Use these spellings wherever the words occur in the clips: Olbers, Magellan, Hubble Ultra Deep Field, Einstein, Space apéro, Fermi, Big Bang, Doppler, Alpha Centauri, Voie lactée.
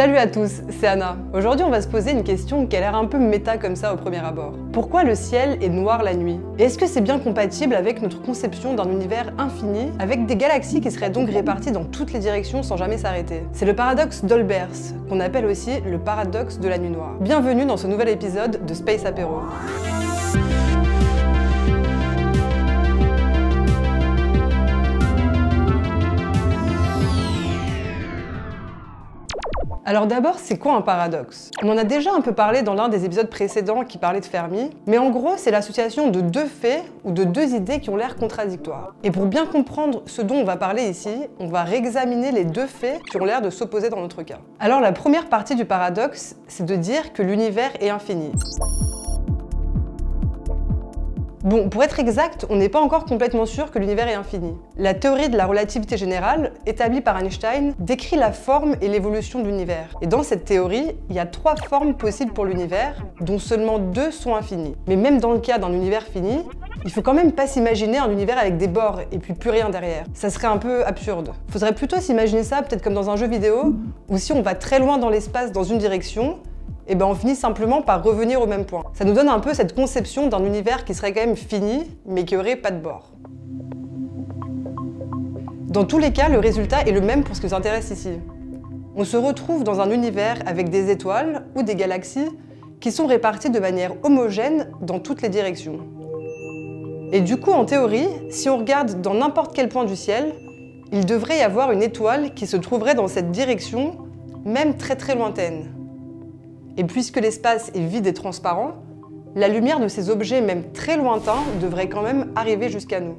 Salut à tous, c'est Anna. Aujourd'hui, on va se poser une question qui a l'air un peu méta comme ça au premier abord. Pourquoi le ciel est noir la nuit? Et est-ce que c'est bien compatible avec notre conception d'un univers infini, avec des galaxies qui seraient donc réparties dans toutes les directions sans jamais s'arrêter? C'est le paradoxe d'Olbers, qu'on appelle aussi le paradoxe de la nuit noire. Bienvenue dans ce nouvel épisode de Space Apéro. Alors d'abord, c'est quoi un paradoxe? On en a déjà un peu parlé dans l'un des épisodes précédents qui parlait de Fermi, mais en gros, c'est l'association de deux faits ou de deux idées qui ont l'air contradictoires. Et pour bien comprendre ce dont on va parler ici, on va réexaminer les deux faits qui ont l'air de s'opposer dans notre cas. Alors la première partie du paradoxe, c'est de dire que l'univers est infini. Bon, pour être exact, on n'est pas encore complètement sûr que l'univers est infini. La théorie de la relativité générale, établie par Einstein, décrit la forme et l'évolution de l'univers. Et dans cette théorie, il y a trois formes possibles pour l'univers, dont seulement deux sont infinies. Mais même dans le cas d'un univers fini, il faut quand même pas s'imaginer un univers avec des bords et puis plus rien derrière. Ça serait un peu absurde. Faudrait plutôt s'imaginer ça peut-être comme dans un jeu vidéo, où si on va très loin dans l'espace dans une direction, et ben on finit simplement par revenir au même point. Ça nous donne un peu cette conception d'un univers qui serait quand même fini, mais qui aurait pas de bord. Dans tous les cas, le résultat est le même pour ce qui nous intéresse ici. On se retrouve dans un univers avec des étoiles ou des galaxies qui sont réparties de manière homogène dans toutes les directions. Et du coup, en théorie, si on regarde dans n'importe quel point du ciel, il devrait y avoir une étoile qui se trouverait dans cette direction, même très très lointaine. Et puisque l'espace est vide et transparent, la lumière de ces objets, même très lointains, devrait quand même arriver jusqu'à nous.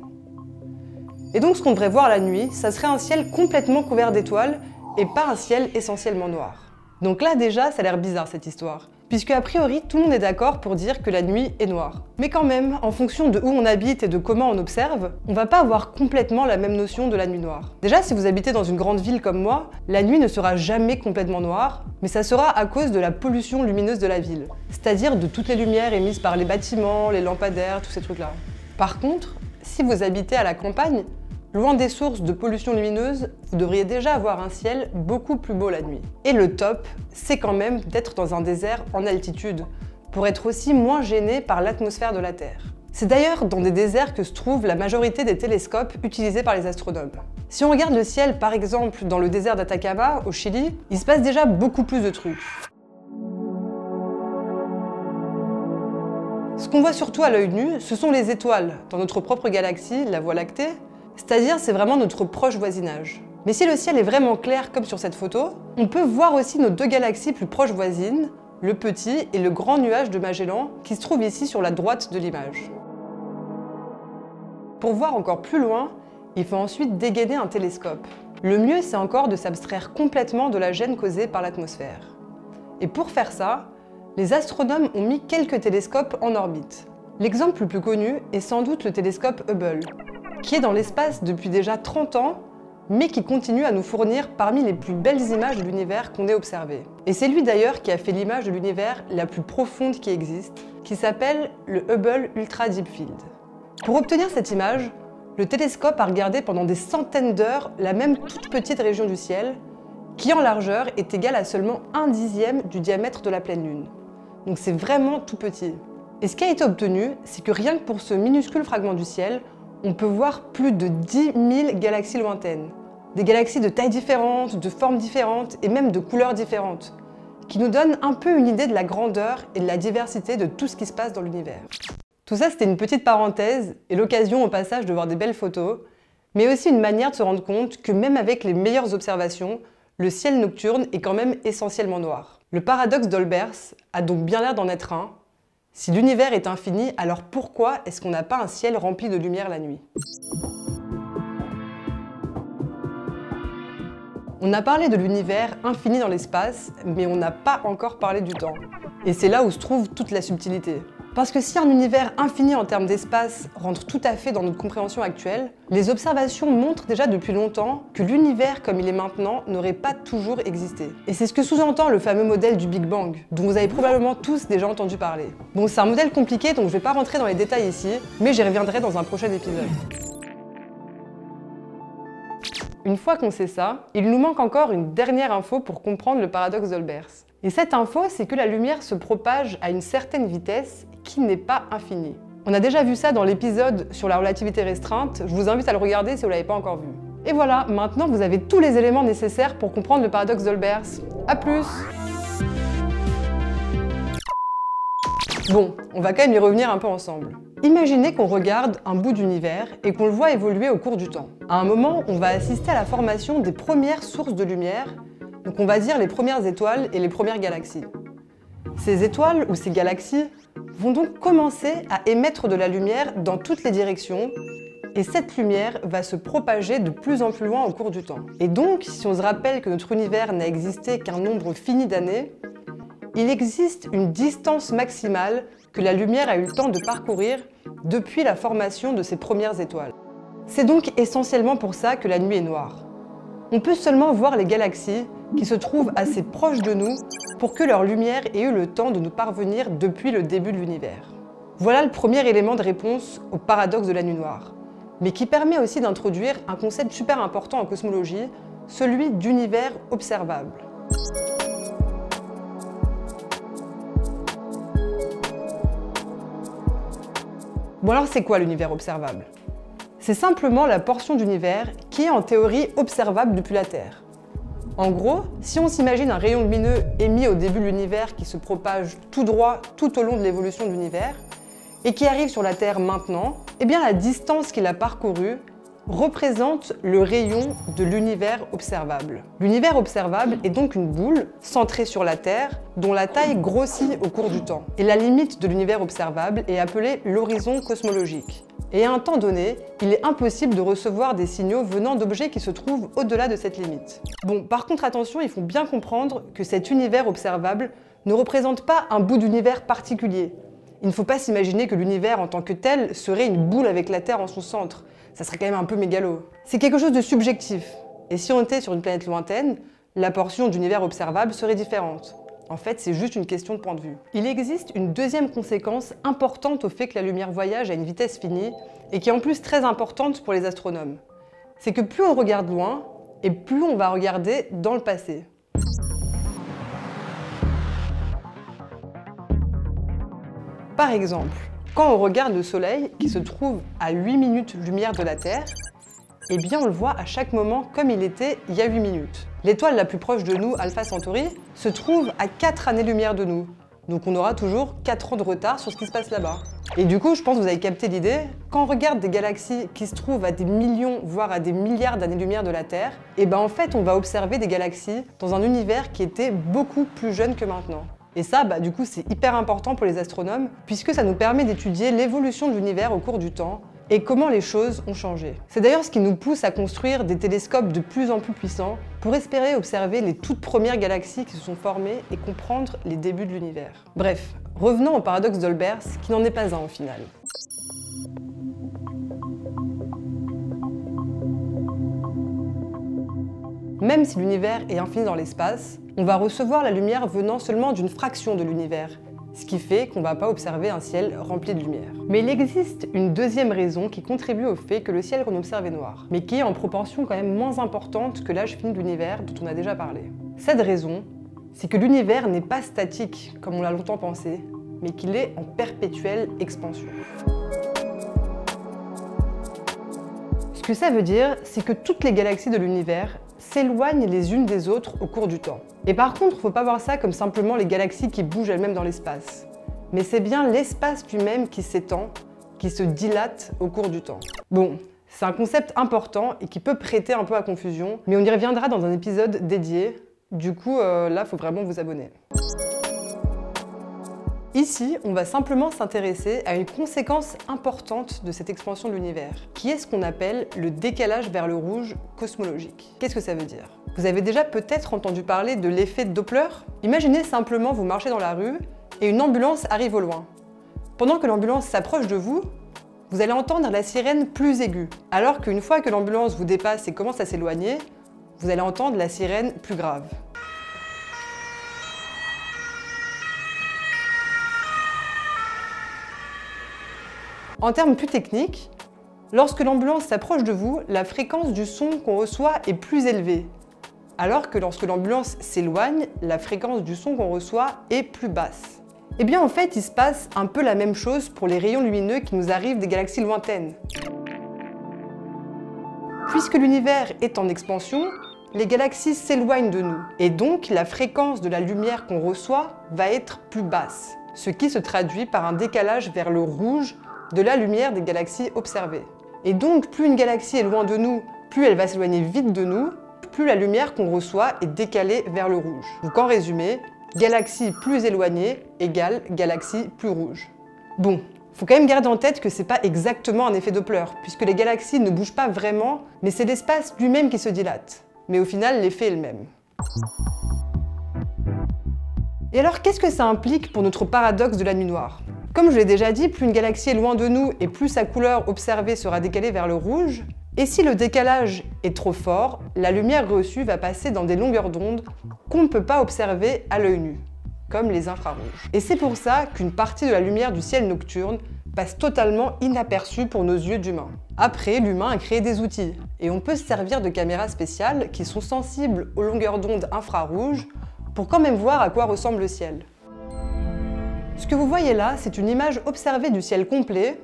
Et donc ce qu'on devrait voir la nuit, ça serait un ciel complètement couvert d'étoiles et pas un ciel essentiellement noir. Donc là déjà, ça a l'air bizarre cette histoire, puisque a priori tout le monde est d'accord pour dire que la nuit est noire. Mais quand même, en fonction de où on habite et de comment on observe, on va pas avoir complètement la même notion de la nuit noire. Déjà, si vous habitez dans une grande ville comme moi, la nuit ne sera jamais complètement noire, mais ça sera à cause de la pollution lumineuse de la ville, c'est-à-dire de toutes les lumières émises par les bâtiments, les lampadaires, tous ces trucs-là. Par contre, si vous habitez à la campagne, loin des sources de pollution lumineuse, vous devriez déjà avoir un ciel beaucoup plus beau la nuit. Et le top, c'est quand même d'être dans un désert en altitude, pour être aussi moins gêné par l'atmosphère de la Terre. C'est d'ailleurs dans des déserts que se trouve la majorité des télescopes utilisés par les astronomes. Si on regarde le ciel par exemple dans le désert d'Atacama, au Chili, il se passe déjà beaucoup plus de trucs. Ce qu'on voit surtout à l'œil nu, ce sont les étoiles, dans notre propre galaxie, la Voie lactée, c'est-à-dire c'est vraiment notre proche voisinage. Mais si le ciel est vraiment clair comme sur cette photo, on peut voir aussi nos deux galaxies plus proches voisines, le petit et le grand nuage de Magellan, qui se trouve ici sur la droite de l'image. Pour voir encore plus loin, il faut ensuite dégainer un télescope. Le mieux, c'est encore de s'abstraire complètement de la gêne causée par l'atmosphère. Et pour faire ça, les astronomes ont mis quelques télescopes en orbite. L'exemple le plus connu est sans doute le télescope Hubble, qui est dans l'espace depuis déjà 30 ans, mais qui continue à nous fournir parmi les plus belles images de l'univers qu'on ait observées. Et c'est lui d'ailleurs qui a fait l'image de l'univers la plus profonde qui existe, qui s'appelle le Hubble Ultra Deep Field. Pour obtenir cette image, le télescope a regardé pendant des centaines d'heures la même toute petite région du ciel, qui en largeur est égale à seulement 1/10 du diamètre de la pleine lune. Donc c'est vraiment tout petit. Et ce qui a été obtenu, c'est que rien que pour ce minuscule fragment du ciel, on peut voir plus de 10 000 galaxies lointaines. Des galaxies de tailles différentes, de formes différentes et même de couleurs différentes, qui nous donnent un peu une idée de la grandeur et de la diversité de tout ce qui se passe dans l'univers. Tout ça, c'était une petite parenthèse et l'occasion au passage de voir des belles photos, mais aussi une manière de se rendre compte que même avec les meilleures observations, le ciel nocturne est quand même essentiellement noir. Le paradoxe d'Olbers a donc bien l'air d'en être un. Si l'univers est infini, alors pourquoi est-ce qu'on n'a pas un ciel rempli de lumière la nuit? On a parlé de l'univers infini dans l'espace, mais on n'a pas encore parlé du temps. Et c'est là où se trouve toute la subtilité. Parce que si un univers infini en termes d'espace rentre tout à fait dans notre compréhension actuelle, les observations montrent déjà depuis longtemps que l'univers comme il est maintenant n'aurait pas toujours existé. Et c'est ce que sous-entend le fameux modèle du Big Bang, dont vous avez probablement tous déjà entendu parler. Bon, c'est un modèle compliqué donc je vais pas rentrer dans les détails ici, mais j'y reviendrai dans un prochain épisode. Une fois qu'on sait ça, il nous manque encore une dernière info pour comprendre le paradoxe d'Olbers. Et cette info, c'est que la lumière se propage à une certaine vitesse qui n'est pas infinie. On a déjà vu ça dans l'épisode sur la relativité restreinte, je vous invite à le regarder si vous ne l'avez pas encore vu. Et voilà, maintenant vous avez tous les éléments nécessaires pour comprendre le paradoxe d'Olbers. A plus! Bon, on va quand même y revenir un peu ensemble. Imaginez qu'on regarde un bout d'univers et qu'on le voit évoluer au cours du temps. À un moment, on va assister à la formation des premières sources de lumière, donc on va dire les premières étoiles et les premières galaxies. Ces étoiles ou ces galaxies vont donc commencer à émettre de la lumière dans toutes les directions, et cette lumière va se propager de plus en plus loin au cours du temps. Et donc, si on se rappelle que notre univers n'a existé qu'un nombre fini d'années, il existe une distance maximale que la lumière a eu le temps de parcourir depuis la formation de ses premières étoiles. C'est donc essentiellement pour ça que la nuit est noire. On peut seulement voir les galaxies qui se trouvent assez proches de nous pour que leur lumière ait eu le temps de nous parvenir depuis le début de l'univers. Voilà le premier élément de réponse au paradoxe de la nuit noire, mais qui permet aussi d'introduire un concept super important en cosmologie, celui d'univers observable. Bon alors c'est quoi l'univers observable? C'est simplement la portion d'univers qui est en théorie observable depuis la Terre. En gros, si on s'imagine un rayon lumineux émis au début de l'univers qui se propage tout droit tout au long de l'évolution de l'univers, et qui arrive sur la Terre maintenant, eh bien la distance qu'il a parcourue représente le rayon de l'univers observable. L'univers observable est donc une boule centrée sur la Terre dont la taille grossit au cours du temps. Et la limite de l'univers observable est appelée l'horizon cosmologique. Et à un temps donné, il est impossible de recevoir des signaux venant d'objets qui se trouvent au-delà de cette limite. Bon, par contre attention, il faut bien comprendre que cet univers observable ne représente pas un bout d'univers particulier. Il ne faut pas s'imaginer que l'univers en tant que tel serait une boule avec la Terre en son centre. Ça serait quand même un peu mégalo. C'est quelque chose de subjectif. Et si on était sur une planète lointaine, la portion d'univers observable serait différente. En fait, c'est juste une question de point de vue. Il existe une deuxième conséquence importante au fait que la lumière voyage à une vitesse finie et qui est en plus très importante pour les astronomes. C'est que plus on regarde loin et plus on va regarder dans le passé. Par exemple, quand on regarde le Soleil, qui se trouve à 8 minutes-lumière de la Terre, eh bien on le voit à chaque moment comme il était il y a 8 minutes. L'étoile la plus proche de nous, Alpha Centauri, se trouve à 4 années-lumière de nous. Donc on aura toujours 4 ans de retard sur ce qui se passe là-bas. Et du coup, je pense que vous avez capté l'idée, quand on regarde des galaxies qui se trouvent à des millions, voire à des milliards d'années-lumière de la Terre, eh bien en fait on va observer des galaxies dans un univers qui était beaucoup plus jeune que maintenant. Et ça, du coup, c'est hyper important pour les astronomes, puisque ça nous permet d'étudier l'évolution de l'univers au cours du temps et comment les choses ont changé. C'est d'ailleurs ce qui nous pousse à construire des télescopes de plus en plus puissants pour espérer observer les toutes premières galaxies qui se sont formées et comprendre les débuts de l'univers. Bref, revenons au paradoxe d'Olbers, qui n'en est pas un au final. Même si l'univers est infini dans l'espace, on va recevoir la lumière venant seulement d'une fraction de l'univers, ce qui fait qu'on ne va pas observer un ciel rempli de lumière. Mais il existe une deuxième raison qui contribue au fait que le ciel qu'on observe est noir, mais qui est en proportion quand même moins importante que l'âge fini de l'univers dont on a déjà parlé. Cette raison, c'est que l'univers n'est pas statique, comme on l'a longtemps pensé, mais qu'il est en perpétuelle expansion. Ce que ça veut dire, c'est que toutes les galaxies de l'univers s'éloignent les unes des autres au cours du temps. Et par contre, faut pas voir ça comme simplement les galaxies qui bougent elles-mêmes dans l'espace. Mais c'est bien l'espace lui-même qui s'étend, qui se dilate au cours du temps. Bon, c'est un concept important et qui peut prêter un peu à confusion, mais on y reviendra dans un épisode dédié. Du coup, là, faut vraiment vous abonner. Ici, on va simplement s'intéresser à une conséquence importante de cette expansion de l'univers, qui est ce qu'on appelle le décalage vers le rouge cosmologique. Qu'est-ce que ça veut dire? Vous avez déjà peut-être entendu parler de l'effet Doppler? Imaginez simplement vous marchez dans la rue et une ambulance arrive au loin. Pendant que l'ambulance s'approche de vous, vous allez entendre la sirène plus aiguë, alors qu'une fois que l'ambulance vous dépasse et commence à s'éloigner, vous allez entendre la sirène plus grave. En termes plus techniques, Lorsque l'ambulance s'approche de vous, la fréquence du son qu'on reçoit est plus élevée, alors que lorsque l'ambulance s'éloigne, la fréquence du son qu'on reçoit est plus basse. Eh bien en fait, il se passe un peu la même chose pour les rayons lumineux qui nous arrivent des galaxies lointaines. Puisque l'univers est en expansion, les galaxies s'éloignent de nous, et donc la fréquence de la lumière qu'on reçoit va être plus basse, ce qui se traduit par un décalage vers le rouge de la lumière des galaxies observées. Et donc, plus une galaxie est loin de nous, plus elle va s'éloigner vite de nous, plus la lumière qu'on reçoit est décalée vers le rouge. Donc en résumé, galaxie plus éloignée égale galaxie plus rouge. Bon, faut quand même garder en tête que c'est pas exactement un effet Doppler, puisque les galaxies ne bougent pas vraiment, mais c'est l'espace lui-même qui se dilate. Mais au final, l'effet est le même. Et alors, qu'est-ce que ça implique pour notre paradoxe de la nuit noire ? Comme je l'ai déjà dit, plus une galaxie est loin de nous et plus sa couleur observée sera décalée vers le rouge, et si le décalage est trop fort, la lumière reçue va passer dans des longueurs d'onde qu'on ne peut pas observer à l'œil nu, comme les infrarouges. Et c'est pour ça qu'une partie de la lumière du ciel nocturne passe totalement inaperçue pour nos yeux d'humains. Après, l'humain a créé des outils, et on peut se servir de caméras spéciales qui sont sensibles aux longueurs d'onde infrarouges pour quand même voir à quoi ressemble le ciel. Ce que vous voyez là, c'est une image observée du ciel complet,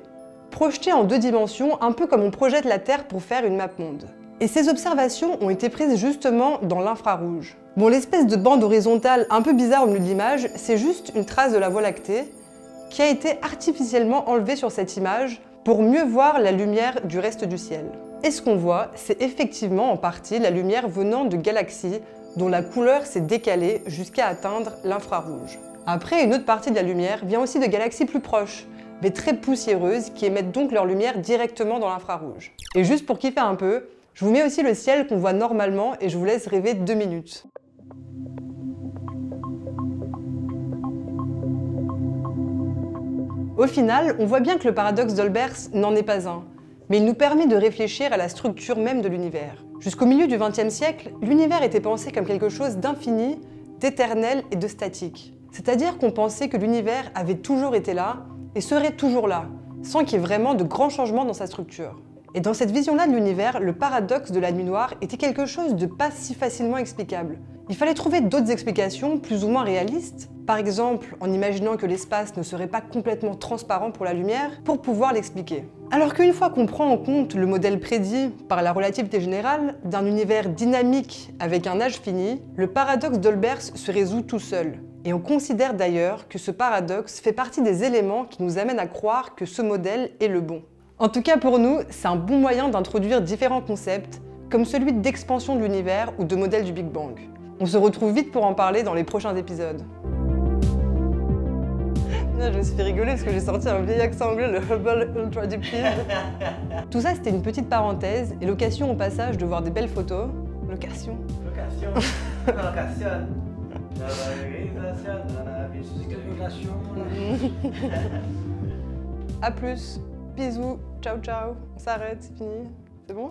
projetée en 2 dimensions, un peu comme on projette la Terre pour faire une map monde. Et ces observations ont été prises justement dans l'infrarouge. Bon, l'espèce de bande horizontale un peu bizarre au milieu de l'image, c'est juste une trace de la Voie lactée qui a été artificiellement enlevée sur cette image pour mieux voir la lumière du reste du ciel. Et ce qu'on voit, c'est effectivement en partie la lumière venant de galaxies dont la couleur s'est décalée jusqu'à atteindre l'infrarouge. Après, une autre partie de la lumière vient aussi de galaxies plus proches, mais très poussiéreuses, qui émettent donc leur lumière directement dans l'infrarouge. Et juste pour kiffer un peu, je vous mets aussi le ciel qu'on voit normalement et je vous laisse rêver 2 minutes. Au final, on voit bien que le paradoxe d'Olbers n'en est pas un, mais il nous permet de réfléchir à la structure même de l'univers. Jusqu'au milieu du XXe siècle, l'univers était pensé comme quelque chose d'infini, d'éternel et de statique. C'est-à-dire qu'on pensait que l'univers avait toujours été là et serait toujours là, sans qu'il y ait vraiment de grands changements dans sa structure. Et dans cette vision-là de l'univers, le paradoxe de la nuit noire était quelque chose de pas si facilement explicable. Il fallait trouver d'autres explications plus ou moins réalistes, par exemple en imaginant que l'espace ne serait pas complètement transparent pour la lumière, pour pouvoir l'expliquer. Alors qu'une fois qu'on prend en compte le modèle prédit par la relativité générale d'un univers dynamique avec un âge fini, le paradoxe d'Olbers se résout tout seul. Et on considère d'ailleurs que ce paradoxe fait partie des éléments qui nous amènent à croire que ce modèle est le bon. En tout cas pour nous, c'est un bon moyen d'introduire différents concepts, comme celui d'expansion de l'univers ou de modèle du Big Bang. On se retrouve vite pour en parler dans les prochains épisodes. Non, je me suis fait rigoler parce que j'ai sorti un vieil accent anglais, le Hubble Ultra Deep Field. Tout ça c'était une petite parenthèse et l'occasion au passage de voir des belles photos. Location. Location. Location. La valorisation, la visualisation. A plus, bisous, ciao ciao, on s'arrête, c'est fini, c'est bon ?